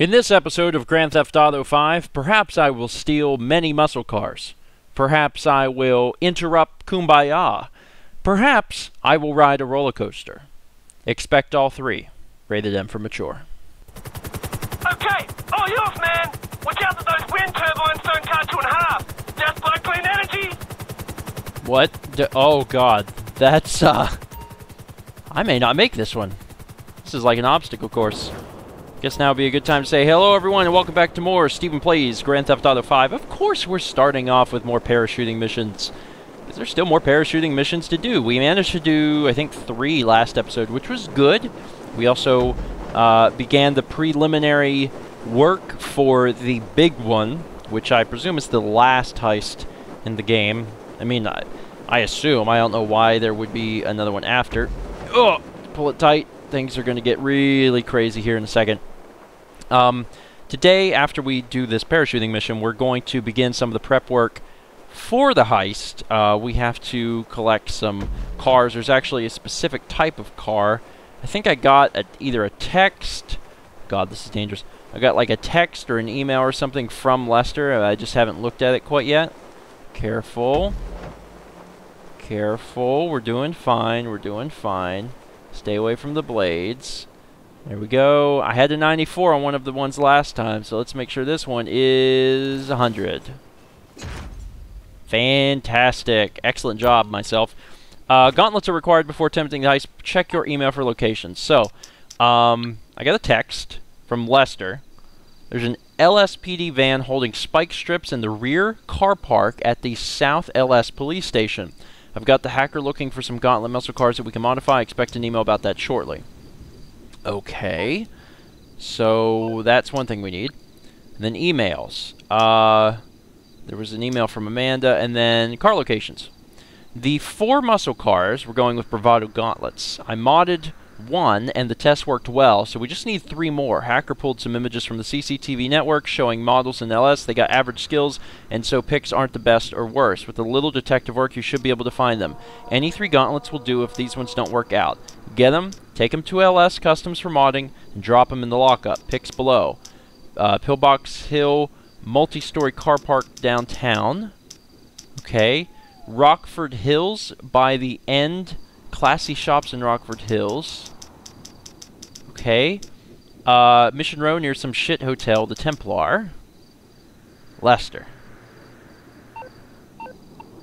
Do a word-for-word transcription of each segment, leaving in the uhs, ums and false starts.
In this episode of Grand Theft Auto five, perhaps I will steal many muscle cars. Perhaps I will interrupt Kumbaya. Perhaps I will ride a roller coaster. Expect all three. Rated M for mature. Okay, all yours, man! Watch out for those wind turbines don't cut you in half! Just by clean energy! What? D oh god. That's, uh... I may not make this one. This is like an obstacle course. Guess now would be a good time to say hello everyone and welcome back to more Steven Plays Grand Theft Auto five. Of course we're starting off with more parachuting missions, because there's still more parachuting missions to do. We managed to do, I think, three last episode, which was good. We also uh, began the preliminary work for the big one, which I presume is the last heist in the game. I mean, I, I assume. I don't know why there would be another one after. Oh, pull it tight. Things are going to get really crazy here in a second. Um, today, after we do this parachuting mission, we're going to begin some of the prep work for the heist. Uh, we have to collect some cars. There's actually a specific type of car. I think I got a, either a text... God, this is dangerous. I got like a text or an email or something from Lester. I just haven't looked at it quite yet. Careful. Careful. We're doing fine. We're doing fine. Stay away from the blades. There we go. I had a ninety-four on one of the ones last time, so let's make sure this one is one hundred. Fantastic. Excellent job, myself. Uh, gauntlets are required before attempting the heist. Check your email for locations. So, um, I got a text from Lester. There's an L S P D van holding spike strips in the rear car park at the South L S police station. I've got the hacker looking for some gauntlet muscle cars that we can modify. Expect an email about that shortly. Okay, so that's one thing we need. And then emails. Uh, there was an email from Amanda, and then car locations. The four muscle cars, we're going with Bravado Gauntlets. I modded one, and the test worked well, so we just need three more. Hacker pulled some images from the C C T V network showing models in L S. They got average skills, and so picks aren't the best or worst. With a little detective work, you should be able to find them. Any three gauntlets will do if these ones don't work out. Get them, take them to L S Customs for modding, and drop them in the lockup. Picks below. Uh, Pillbox Hill, multi-story car park downtown. Okay. Rockford Hills by the end. Classy shops in Rockford Hills. Okay. Uh, Mission Row near some shit hotel, the Templar. Lester.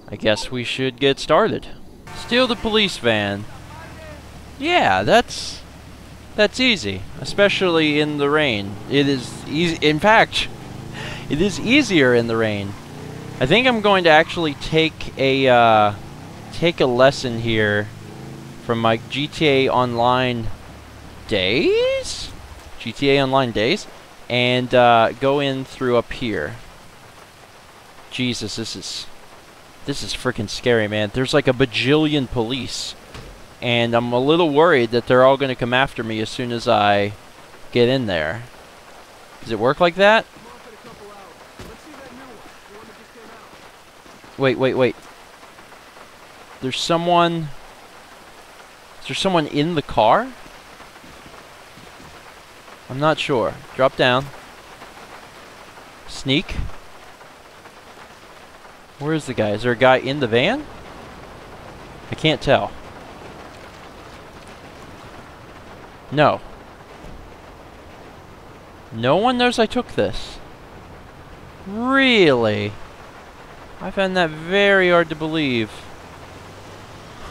I guess we should get started. Steal the police van. Yeah, that's that's easy, especially in the rain. It is easy. In fact, it is easier in the rain. I think I'm going to actually take a uh, take a lesson here from my G T A Online days, G T A Online days, and uh, go in through up here. Jesus, this is this is freaking scary, man. There's like a bajillion police. And I'm a little worried that they're all going to come after me as soon as I get in there. Does it work like that? Wait, wait, wait. There's someone... Is there someone in the car? I'm not sure. Drop down. Sneak. Where is the guy? Is there a guy in the van? I can't tell. No. No one knows I took this. Really? I found that very hard to believe.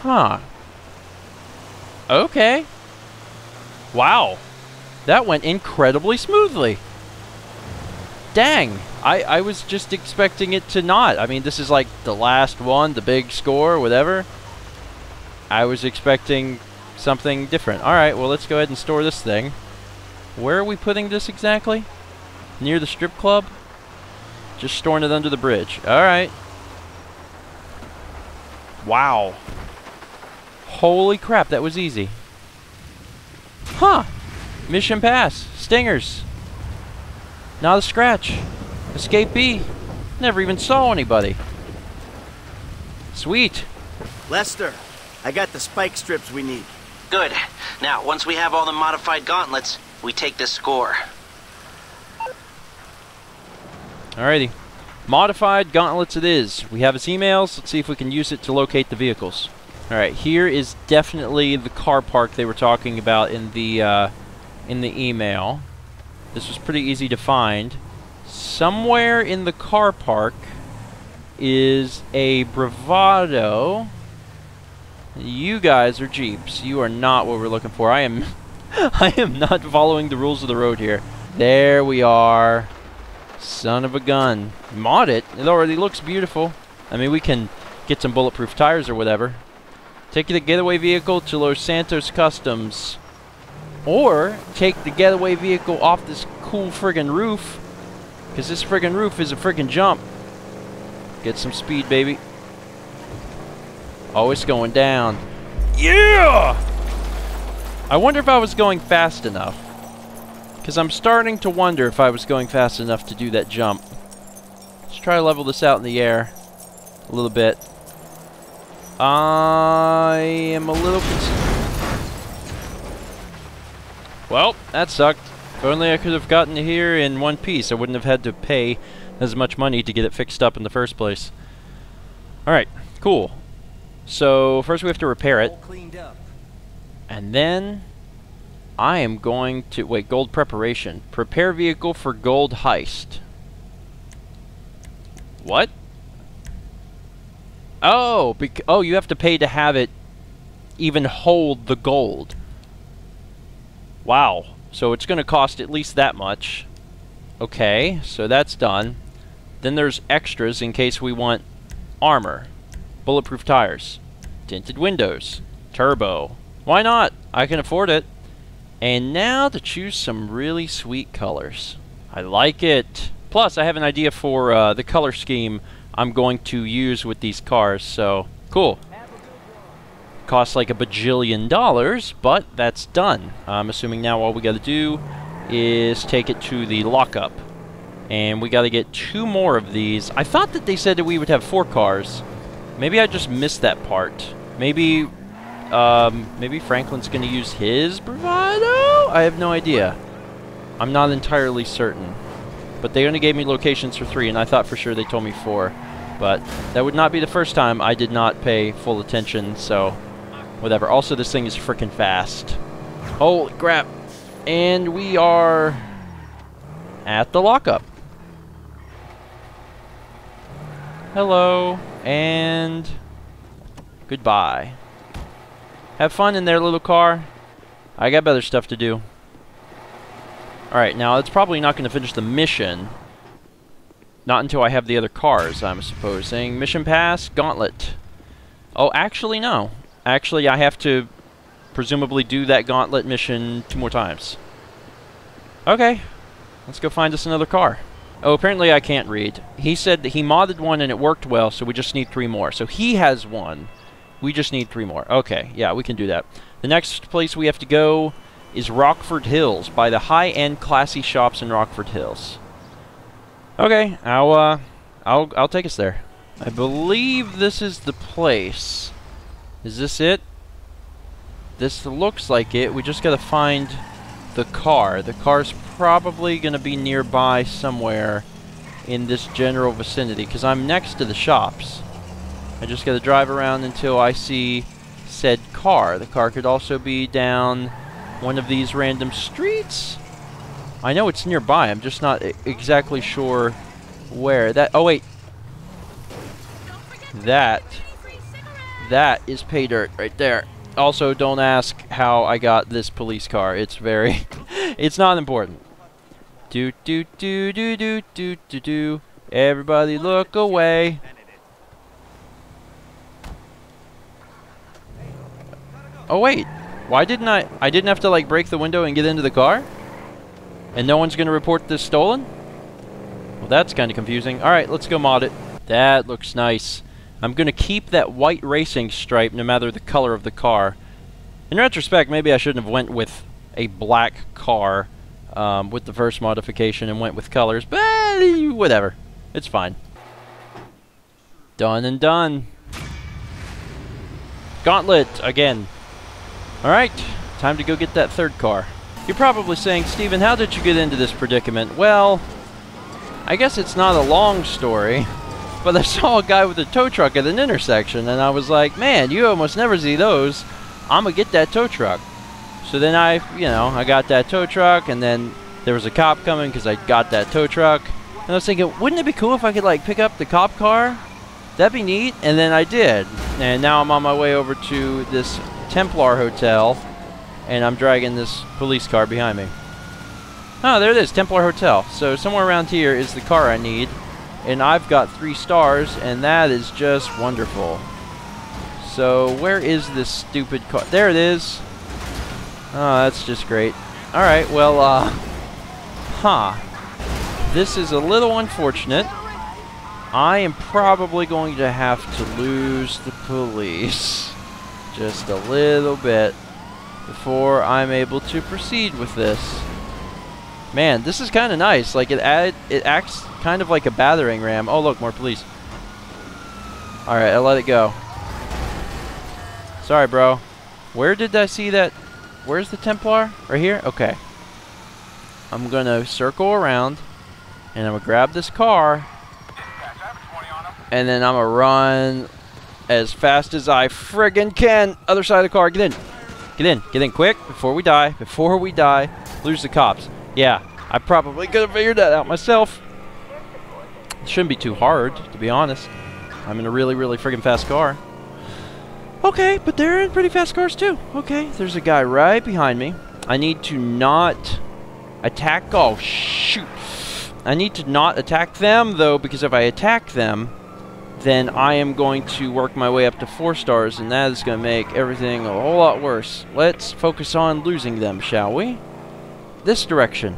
Huh. Okay. Wow. That went incredibly smoothly. Dang. I, I was just expecting it to not. I mean, this is like the last one, the big score, whatever. I was expecting... something different. Alright, well, let's go ahead and store this thing. Where are we putting this exactly? Near the strip club? Just storing it under the bridge. Alright. Wow. Holy crap, that was easy. Huh! Mission pass. Stingers. Not a scratch. Escapee. Never even saw anybody. Sweet. Lester, I got the spike strips we need. Good. Now, once we have all the modified gauntlets, we take this score. Alrighty. Modified gauntlets it is. We have his emails. Let's see if we can use it to locate the vehicles. Alright, here is definitely the car park they were talking about in the, uh, in the email. This was pretty easy to find. Somewhere in the car park is a Bravado. You guys are Jeeps. You are not what we're looking for. I am... I am not following the rules of the road here. There we are. Son of a gun. Mod it. It already looks beautiful. I mean, we can get some bulletproof tires or whatever. Take the getaway vehicle to Los Santos Customs. Or take the getaway vehicle off this cool friggin' roof. Because this friggin' roof is a friggin' jump. Get some speed, baby. Oh, it's going down. Yeah! I wonder if I was going fast enough. Because I'm starting to wonder if I was going fast enough to do that jump. Let's try to level this out in the air a little bit. I am a little concerned. Well, that sucked. If only I could have gotten here in one piece. I wouldn't have had to pay as much money to get it fixed up in the first place. Alright, cool. So, first we have to repair it. And then... I am going to... Wait, gold preparation. Prepare vehicle for gold heist. What? Oh, bec oh, you have to pay to have it even hold the gold. Wow. So it's going to cost at least that much. Okay, so that's done. Then there's extras in case we want armor, bulletproof tires, tinted windows, turbo. Why not? I can afford it. And now to choose some really sweet colors. I like it. Plus, I have an idea for uh, the color scheme I'm going to use with these cars, so cool. Costs like a bajillion dollars, but that's done. I'm assuming now all we gotta do is take it to the lockup. And we gotta get two more of these. I thought that they said that we would have four cars. Maybe I just missed that part. Maybe... Um, maybe Franklin's gonna use his Bravado? I have no idea. I'm not entirely certain. But they only gave me locations for three, and I thought for sure they told me four. But that would not be the first time I did not pay full attention, so... Whatever. Also, this thing is frickin' fast. Holy crap. And we are... at the lockup. Hello. And... goodbye. Have fun in their little car. I got better stuff to do. Alright, now it's probably not going to finish the mission. Not until I have the other cars, I'm supposing. Mission pass, gauntlet. Oh, actually, no. Actually, I have to presumably do that gauntlet mission two more times. Okay. Let's go find us another car. Oh, apparently I can't read. He said that he modded one and it worked well, so we just need three more. So he has one. We just need three more. Okay, yeah, we can do that. The next place we have to go is Rockford Hills. By the high-end classy shops in Rockford Hills. Okay, I'll, uh, I'll, I'll take us there. I believe this is the place. Is this it? This looks like it. We just gotta find the car. The car's probably gonna be nearby somewhere in this general vicinity, because I'm next to the shops. I just gotta drive around until I see said car. The car could also be down one of these random streets. I know it's nearby, I'm just not exactly sure where. That, oh wait. That, that is pay dirt right there. Also, don't ask how I got this police car. It's very, it's not important. Do, do, do, do, do, do, do, do. Everybody look away. Oh wait, why didn't I, I didn't have to like break the window and get into the car? And no one's gonna report this stolen? Well, that's kinda confusing. Alright, let's go mod it. That looks nice. I'm gonna keep that white racing stripe no matter the color of the car. In retrospect, maybe I shouldn't have went with a black car um, with the first modification and went with colors, but whatever. It's fine. Done and done. Gauntlet, again. Alright, time to go get that third car. You're probably saying, Steven, how did you get into this predicament? Well, I guess it's not a long story, but I saw a guy with a tow truck at an intersection, and I was like, man, you almost never see those. I'm gonna get that tow truck. So then I, you know, I got that tow truck, and then there was a cop coming because I got that tow truck. And I was thinking, wouldn't it be cool if I could, like, pick up the cop car? That'd be neat. And then I did. And now I'm on my way over to this Templar hotel, and I'm dragging this police car behind me. Oh, there it is, Templar Hotel. So somewhere around here is the car I need, and I've got three stars, and that is just wonderful. So where is this stupid car? There it is. Oh, that's just great. All right, well, uh, huh. This is a little unfortunate. I am probably going to have to lose the police just a little bit before I'm able to proceed with this. Man, this is kind of nice. Like, it add, it acts kind of like a battering ram. Oh, look, more police. All right, I let it go. Sorry, bro. Where did I see that? Where's the Templar? Right here? Okay. I'm going to circle around, and I'm going to grab this car, and then I'm going to run as fast as I friggin' can. Other side of the car. Get in. Get in. Get in quick before we die. Before we die, lose the cops. Yeah, I probably could have figured that out myself. It shouldn't be too hard, to be honest. I'm in a really, really friggin' fast car. Okay, but they're in pretty fast cars too. Okay, there's a guy right behind me. I need to not attack. Oh, shoot. I need to not attack them, though, because if I attack them, then I am going to work my way up to four stars, and that is going to make everything a whole lot worse. Let's focus on losing them, shall we? This direction.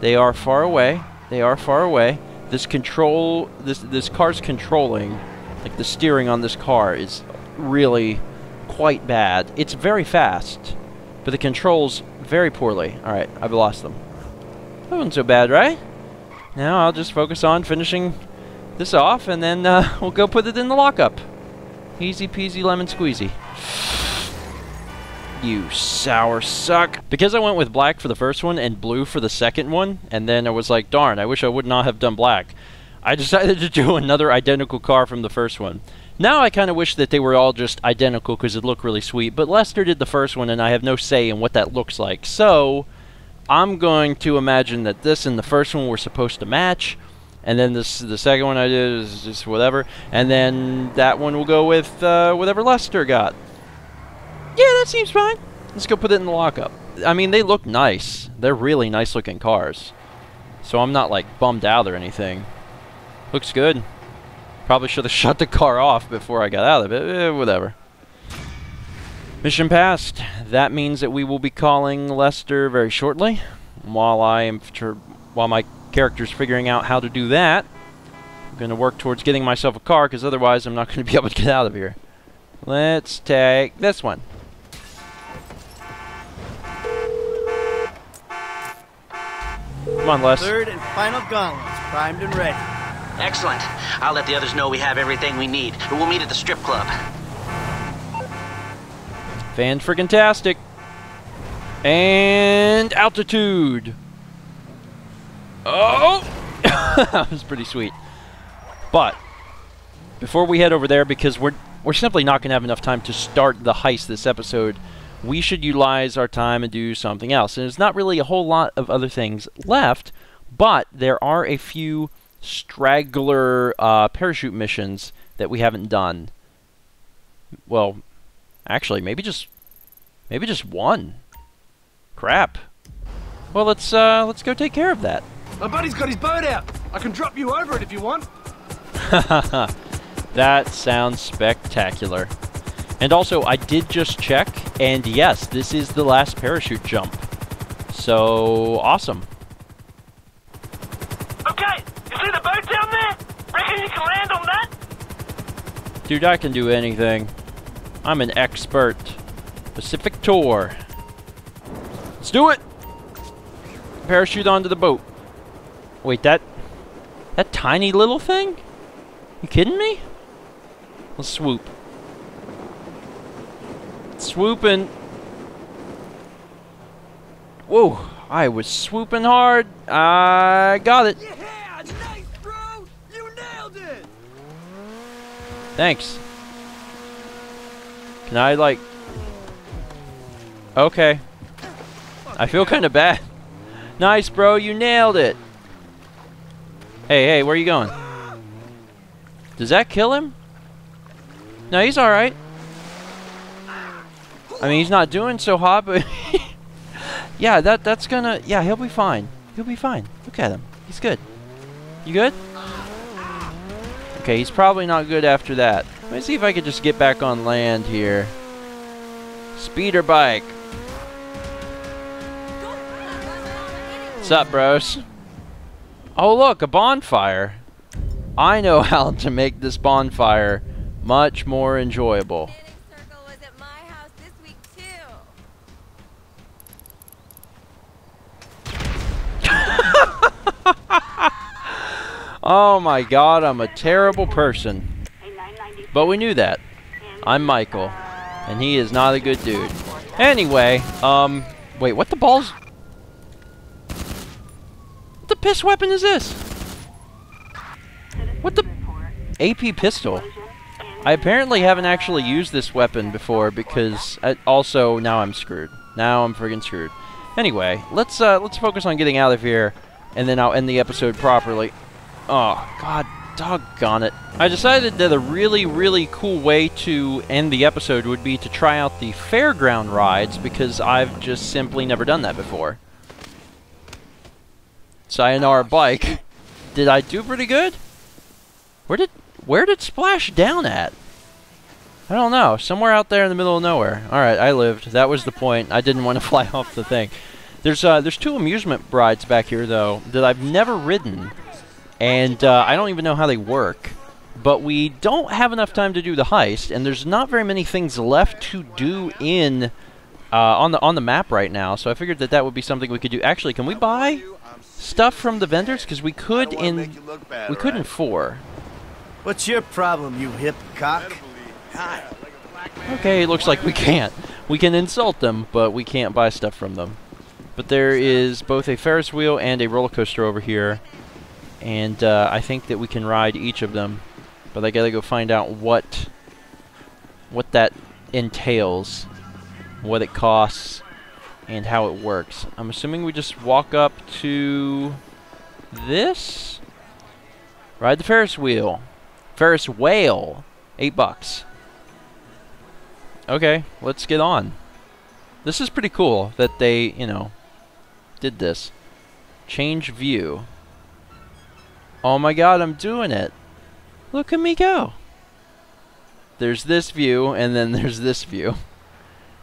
They are far away. They are far away. This control, this this car's controlling, like the steering on this car is really quite bad. It's very fast, but the controls very poorly. All right, I've lost them. That wasn't so bad, right? Now I'll just focus on finishing this off, and then uh, we'll go put it in the lockup. Easy peasy lemon squeezy. You sour suck. Because I went with black for the first one and blue for the second one, and then I was like, darn, I wish I would not have done black. I decided to do another identical car from the first one. Now I kind of wish that they were all just identical because it looked really sweet, but Lester did the first one and I have no say in what that looks like. So I'm going to imagine that this and the first one were supposed to match, and then this the second one I did is just whatever, and then that one will go with uh, whatever Lester got. Yeah, that seems fine. Let's go put it in the lockup. I mean, they look nice. They're really nice looking cars. So I'm not like bummed out or anything. Looks good. Probably should have shut the car off before I got out of it. Eh, whatever. Mission passed. That means that we will be calling Lester very shortly. While I am while my character's figuring out how to do that, I'm going to work towards getting myself a car because otherwise I'm not going to be able to get out of here. Let's take this one. Come on, Les. Third and final gauntlet, primed and ready. Excellent. I'll let the others know we have everything we need. We'll meet at the strip club. Fan-friggin-tastic. And altitude. Oh! That was pretty sweet. But before we head over there, because we're we're simply not going to have enough time to start the heist this episode, we should utilize our time and do something else. And there's not really a whole lot of other things left, but there are a few straggler uh, parachute missions that we haven't done. Well, actually, maybe just maybe just one. Crap. Well, let's uh, let's go take care of that. My buddy's got his boat out. I can drop you over it if you want. That sounds spectacular. And also, I did just check, and yes, this is the last parachute jump. So awesome. Okay. See the boat down there? Reckon you can land on that? Dude, I can do anything. I'm an expert. Pacific Tour. Let's do it! Parachute onto the boat. Wait, that... that tiny little thing? You kidding me? Let's swoop. Swooping. Whoa, I was swooping hard. I got it. Yeah. Thanks. Can I, like... Okay. I feel kind of bad. Nice, bro. You nailed it. Hey, hey, where are you going? Does that kill him? No, he's alright. I mean, he's not doing so hot, but... yeah, that that's gonna... Yeah, he'll be fine. He'll be fine. Look at him. He's good. You good? Okay, he's probably not good after that. Let me see if I could just get back on land here. Speeder bike. What's up, bros? Oh, look, a bonfire. I know how to make this bonfire much more enjoyable. Oh my god, I'm a terrible person. But we knew that. I'm Michael, and he is not a good dude. Anyway, um, wait, what the balls? What the piss weapon is this? What the? A P pistol. I apparently haven't actually used this weapon before because I, also now I'm screwed. Now I'm friggin' screwed. Anyway, let's uh, let's focus on getting out of here, and then I'll end the episode properly. Oh, god doggone it. I decided that a really, really cool way to end the episode would be to try out the fairground rides, because I've just simply never done that before. Sayonara bike. Did I do pretty good? Where did where did Splash down at? I don't know. Somewhere out there in the middle of nowhere. Alright, I lived. That was the point. I didn't want to fly off the thing. There's uh, there's two amusement rides back here, though, that I've never ridden. And uh, I don't even know how they work, but we don't have enough time to do the heist, and there's not very many things left to do in uh, on the on the map right now. So I figured that that would be something we could do. Actually, can we buy stuff from the vendors? Because we could in we could in four. What's your problem, you hip cock? Hi. Okay, it looks like we can't. We can insult them, but we can't buy stuff from them. But there is both a Ferris wheel and a roller coaster over here. And uh, I think that we can ride each of them, but I gotta go find out what what that entails, what it costs, and how it works. I'm assuming we just walk up to this, ride the Ferris wheel, Ferris whale, eight bucks. Okay, let's get on. This is pretty cool that they, you know, did this. Change view. Oh my god, I'm doing it. Look at me go. There's this view, and then there's this view.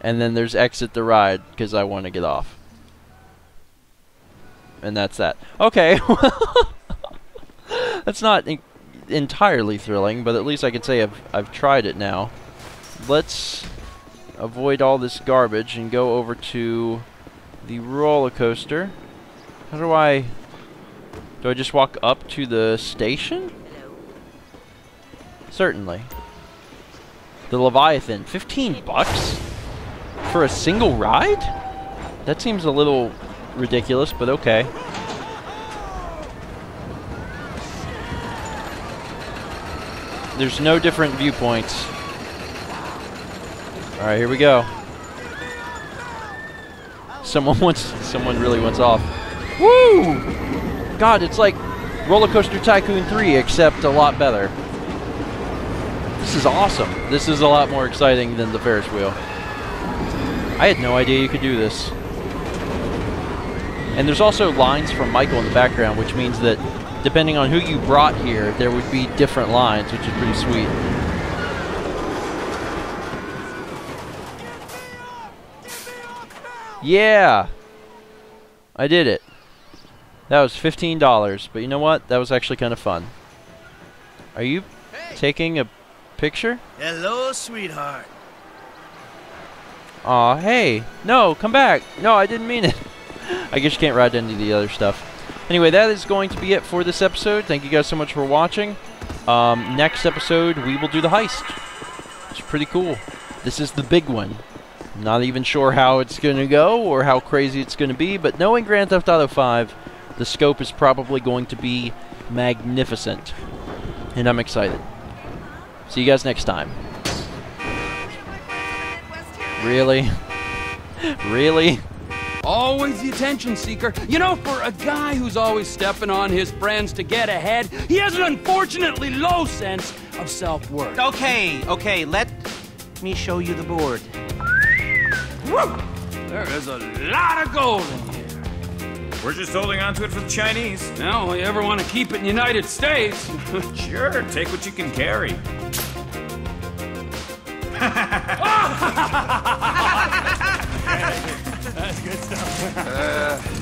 And then there's exit the ride, because I want to get off. And that's that. Okay, that's not en- entirely thrilling, but at least I can say I've, I've tried it now. Let's avoid all this garbage and go over to the roller coaster. How do I... Do I just walk up to the station? Hello. Certainly. The Leviathan. fifteen bucks? For a single ride? That seems a little ridiculous, but okay. There's no different viewpoints. Alright, here we go. Someone wants... Someone really wants off. Woo! God, it's like Roller Coaster Tycoon three, except a lot better. This is awesome. This is a lot more exciting than the Ferris wheel. I had no idea you could do this. And there's also lines from Michael in the background, which means that depending on who you brought here, there would be different lines, which is pretty sweet. Yeah! I did it. That was fifteen dollars, but you know what? That was actually kind of fun. Are you hey. Taking a picture? Hello, sweetheart. Aw, hey. No, come back. No, I didn't mean it. I guess you can't ride any of the other stuff. Anyway, that is going to be it for this episode. Thank you guys so much for watching. Um, next episode, we will do the heist. It's pretty cool. This is the big one. I'm not even sure how it's going to go or how crazy it's going to be, but knowing Grand Theft Auto five... The scope is probably going to be magnificent, and I'm excited. See you guys next time. Really? Really? Always the attention seeker. You know, for a guy who's always stepping on his friends to get ahead, he has an unfortunately low sense of self-worth. Okay, okay, let me show you the board. Woo! There is a lot of gold in here. We're just holding on to it for the Chinese. Now, if you ever want to keep it in the United States. Sure, take what you can carry. That's good stuff. uh.